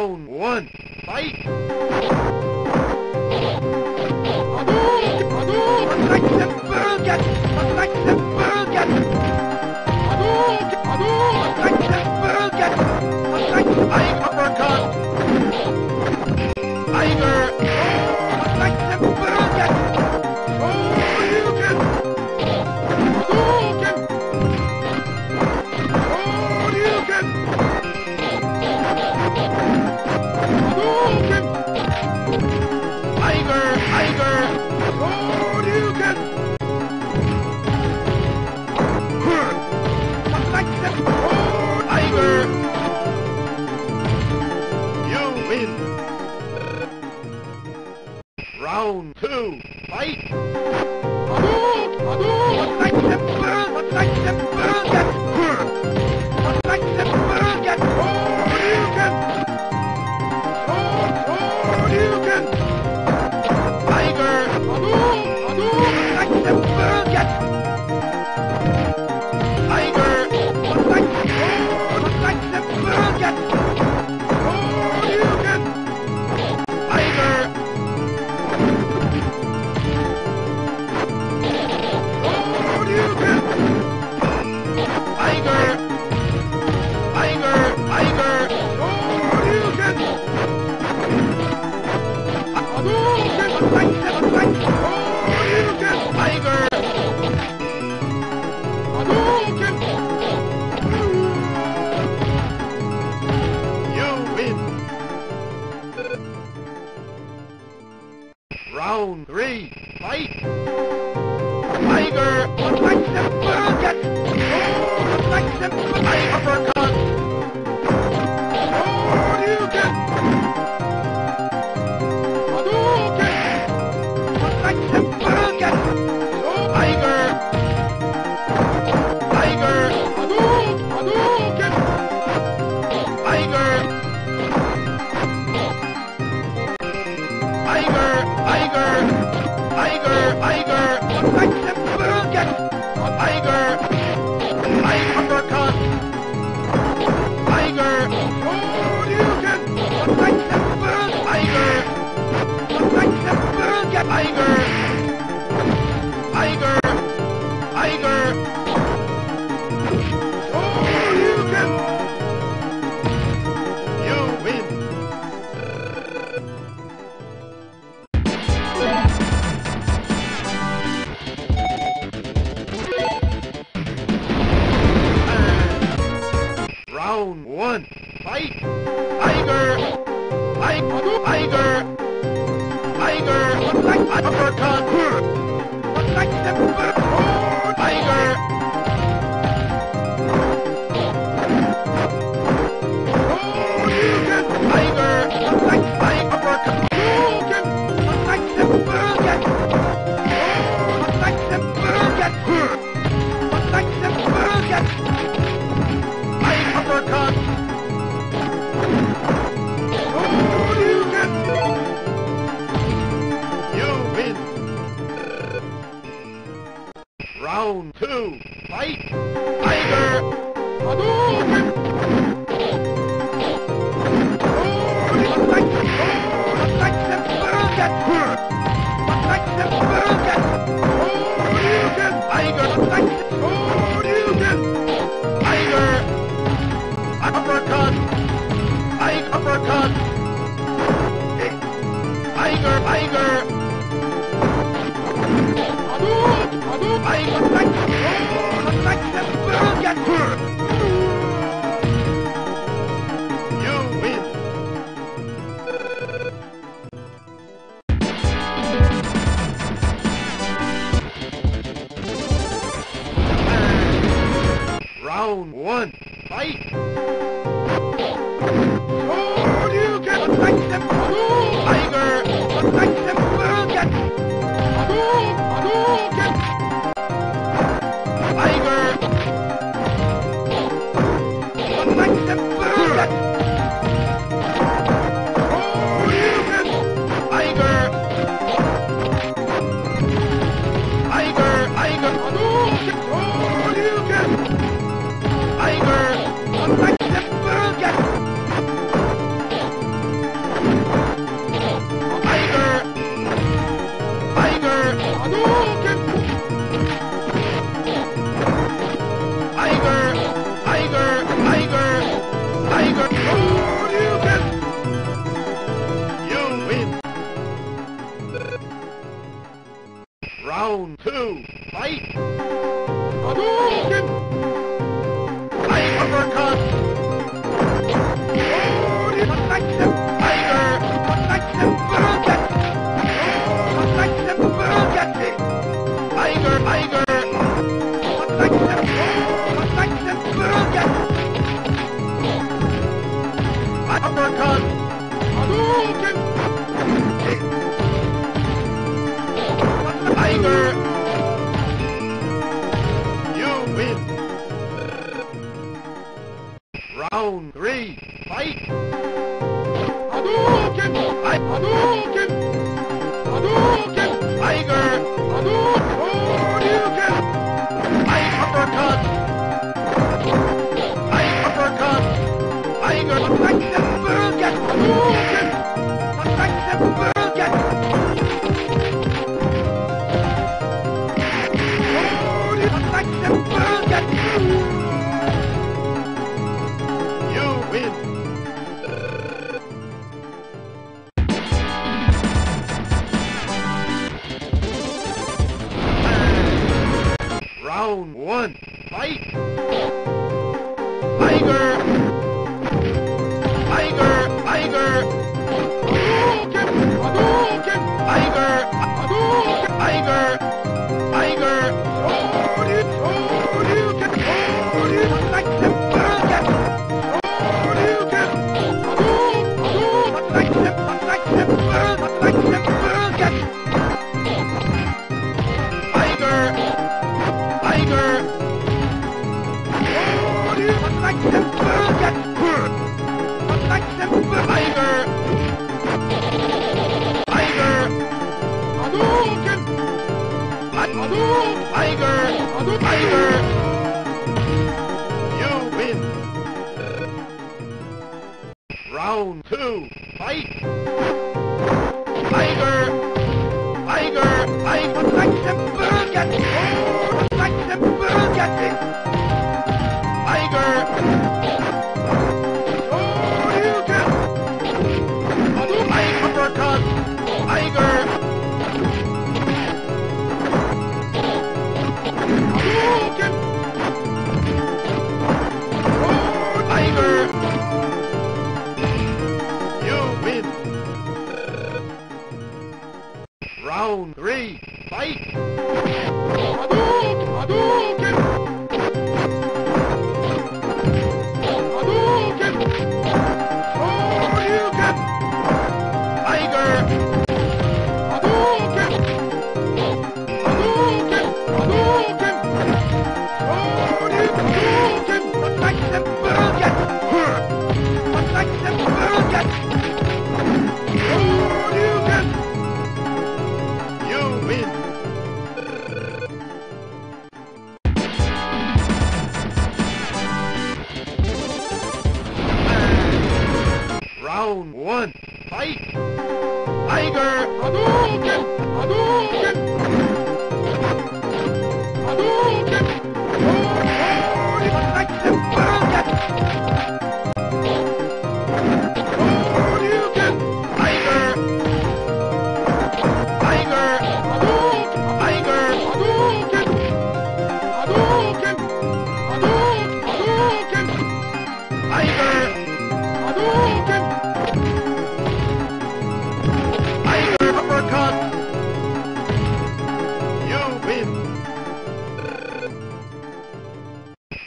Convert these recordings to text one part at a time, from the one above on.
Round one, round two, fight! Round three, fight! Tiger, attack them, get! Oh, attack them, I uppercut! Oh, you get! Oh, get! Attack them, get! Oh, tiger! Tiger! Oh, get! Tiger! Tiger! Tiger, attack them, get! Tiger, I uppercut! Tiger, oh, you get! Attack them, tiger! Attack them, get! Tiger! Tiger! Tiger! Oh, you get! You win! Round one, fight! Tiger! Tiger! Tiger! Attack! Uppercut! Attack! Oh, tiger! Oh, you get! Tiger! Attack! Uppercut! You get! Attack! Get! Oh, attack! Get! Attack! Get! Uppercut! Oh, you get! You win! Round two, fight! Tiger! Hadouken! Oh, you attack! Oh, attack them, get! Attack them, get! Oh, you get! Tiger, attack! Oh, you get! Tiger! Uppercut! I uppercut! Tiger! Tiger! I attack! Oh, attack them! Get her! You win! Round one, fight! Oh, you get attack them, tiger! Attack them, get! Get! Tiger! Attack them, get! Oh, you get! Tiger! Tiger! Tiger! Oh, you get! Tiger! Attack them, get! Tiger! You win! Round 3, fight! Hadouken! Hadouken! Hadouken! Tiger! Hadouken! I uppercut! I uppercut! Tiger! Attack the Burlgat! Hadouken! Attack the Burlgat! Round 1, fight! Tiger! Tiger! Tiger! Hadouken! Hadouken! Tiger! Hadouken! Tiger! Tiger! Hadouken! Hadouken! Attack the Burlgat! Hadouken! Hadouken! Attack the Burlgat! Attack the Burlgat! Tiger! Tiger! Oh, you attack the Burlgat! Attack the Tiger! Tiger! Hadouken! Hadouken! Tiger! Hadouken! Tiger! You win! Round 2, fight! Tiger! Tiger! I attack the Burlgat! Oh! Tiger! Oh, you can! I uppercut! Tiger! You can! Oh, Tiger! You win! Round 3, fight! Hadouken! Hadouken! Round 1, fight! Tiger! Hadouken! Hadouken! Hadouken! Oh, you attack the Burlgat! Oh, you can! Tiger! Tiger! Hadouken! Tiger! Hadouken! Hadouken! Hadouken! Hadouken! Tiger! Hadouken!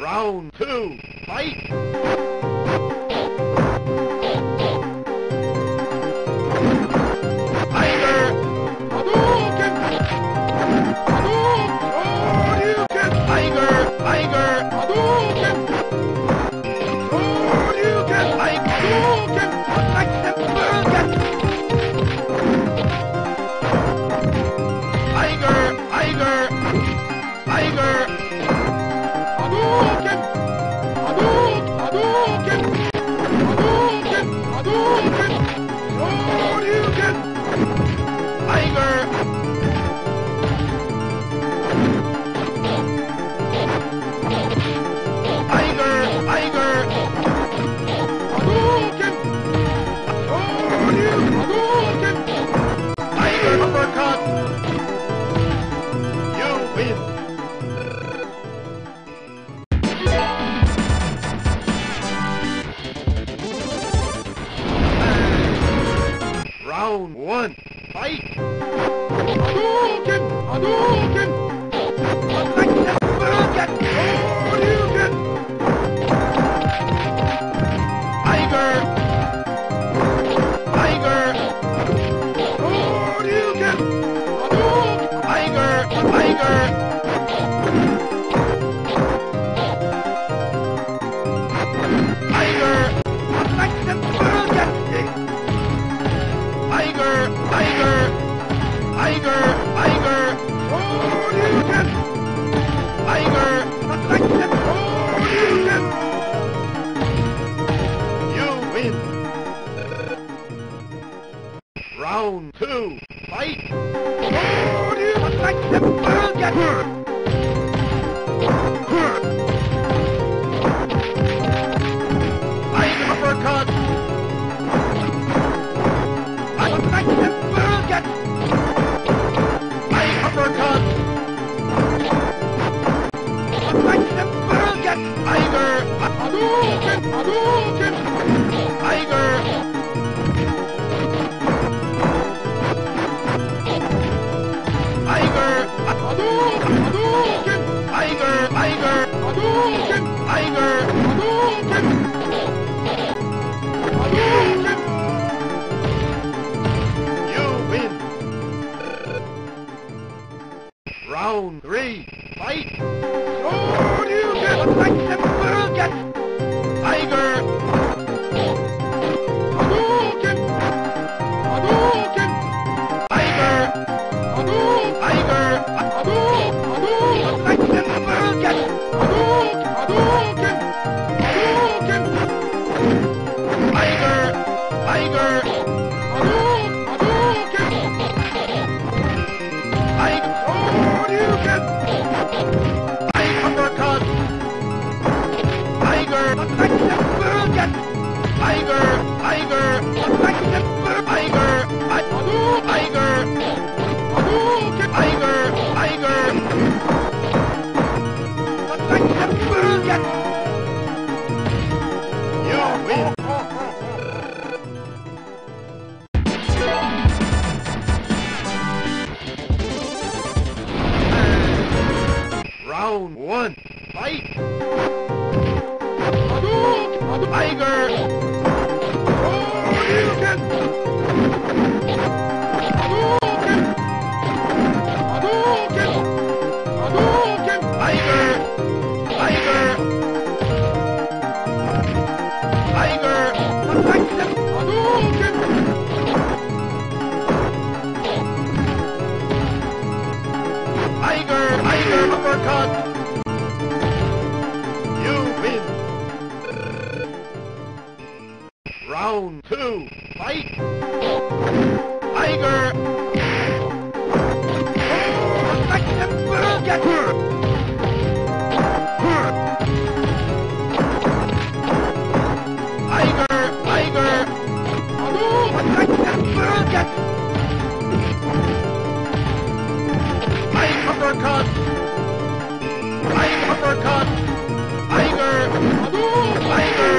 Round 2, fight! Tiger! Hadouken! Hadouken! Oh, you can! Tiger! Tiger! Hadouken! Oh, you can! Hadouken! Attack the Burlgat! Tiger! Tiger! Tiger! Hadouken! Hadouken! Hadouken! Hadouken! Hadouken! Hadouken! Tiger! Tiger! Tiger! Hadouken! Hadouken! Hadouken! Tiger uppercut! You win! Round 1, fight! Hadouken! Hadouken! Attack the Burlgat! Hadouken! Tiger! Tiger! Round two, fight! Oh, dear, what's like the world get hurt? Round three, fight! Oh, you get a fight that will get Tiger! Hadouken! Hadouken! Tiger! Hadouken! Tiger! Hadouken! Hadouken! A fight that will get Hadouken! Hadouken! Hadouken! Tiger! Tiger! Round one, fight! Hadouken! Tiger! Hadouken! Hadouken! Hadouken! Hadouken! Tiger! Tiger! Tiger! Hadouken! Tiger! Tiger! Uppercut! Round two, fight! Tiger! Oh, like the bird get hurt! Tiger! Tiger! Oh, like the bird get high uppercut! High uppercut! Tiger! Tiger!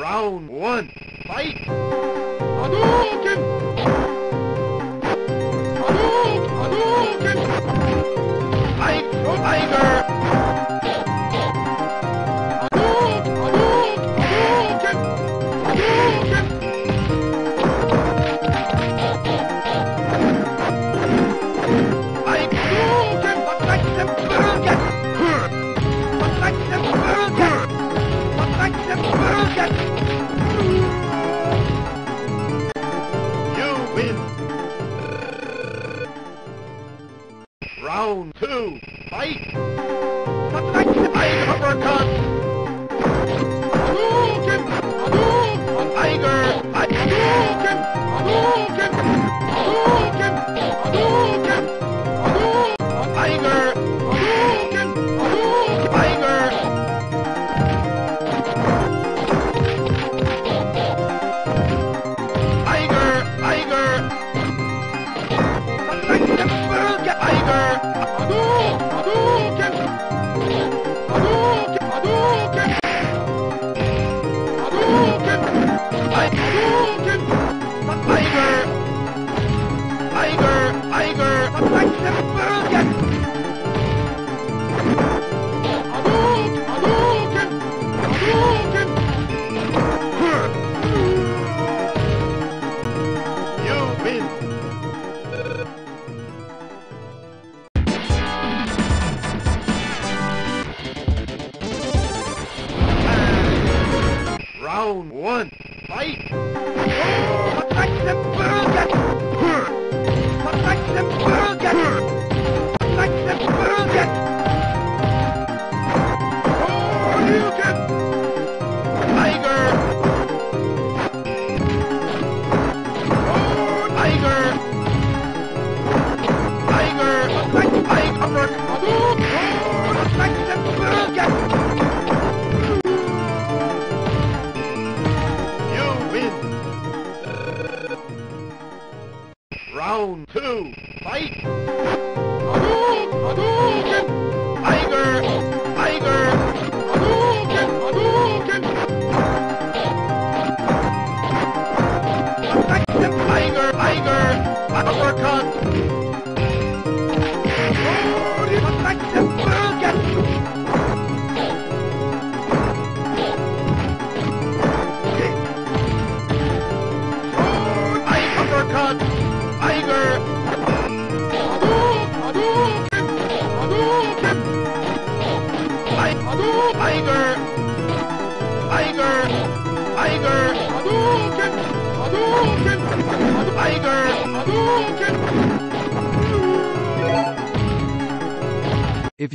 Round one, fight! Hadouken! Hadouken! Hadouken! Tiger! Hadouken! Hadouken! Hadouken! Hadouken! What like the world get hurt? What like the world get hurt? What like the world get hurt? Round two, fight! Tiger uppercut! Hadouken! Hadouken! Tiger! Hadouken! Hadouken! Hadouken! Hadouken! Hadouken! Tiger! Hadouken! Hadouken! Tiger! Tiger! Tiger! What like the world get Tiger! Round one, fight! Oh, what like the world get hurt? What like If